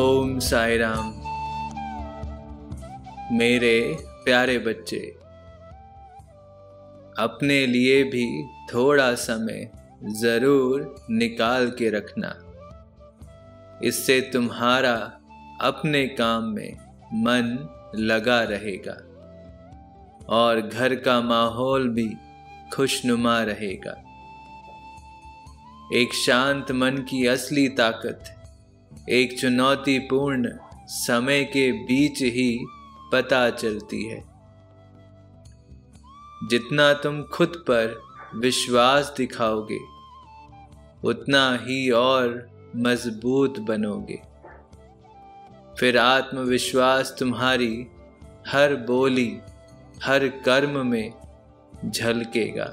ओम साई राम। मेरे प्यारे बच्चे, अपने लिए भी थोड़ा समय जरूर निकाल के रखना। इससे तुम्हारा अपने काम में मन लगा रहेगा और घर का माहौल भी खुशनुमा रहेगा। एक शांत मन की असली ताकत एक चुनौतीपूर्ण समय के बीच ही पता चलती है। जितना तुम खुद पर विश्वास दिखाओगे, उतना ही और मजबूत बनोगे। फिर आत्मविश्वास तुम्हारी हर बोली, हर कर्म में झलकेगा।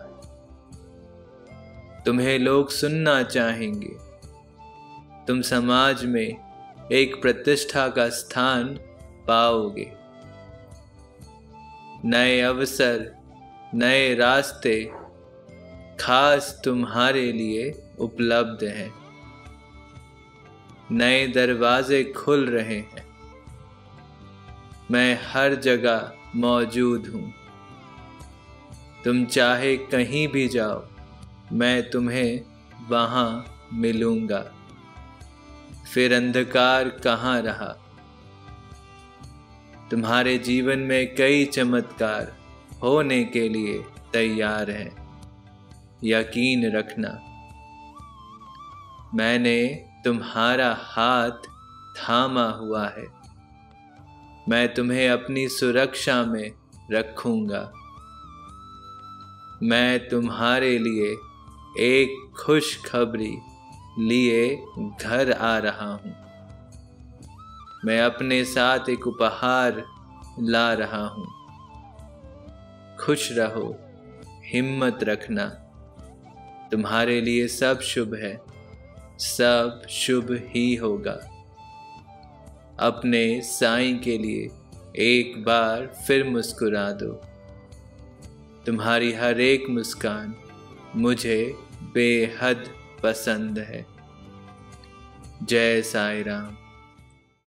तुम्हें लोग सुनना चाहेंगे। तुम समाज में एक प्रतिष्ठा का स्थान पाओगे। नए अवसर, नए रास्ते खास तुम्हारे लिए उपलब्ध हैं। नए दरवाजे खुल रहे हैं। मैं हर जगह मौजूद हूँ। तुम चाहे कहीं भी जाओ, मैं तुम्हें वहाँ मिलूँगा। फिर अंधकार कहाँ रहा? तुम्हारे जीवन में कई चमत्कार होने के लिए तैयार हैं। यकीन रखना, मैंने तुम्हारा हाथ थामा हुआ है। मैं तुम्हें अपनी सुरक्षा में रखूंगा। मैं तुम्हारे लिए एक खुशखबरी लिए घर आ रहा हूं। मैं अपने साथ एक उपहार ला रहा हूं। खुश रहो, हिम्मत रखना। तुम्हारे लिए सब शुभ है, सब शुभ ही होगा। अपने साईं के लिए एक बार फिर मुस्कुरा दो। तुम्हारी हर एक मुस्कान मुझे बेहद पसंद है। जय साईं राम।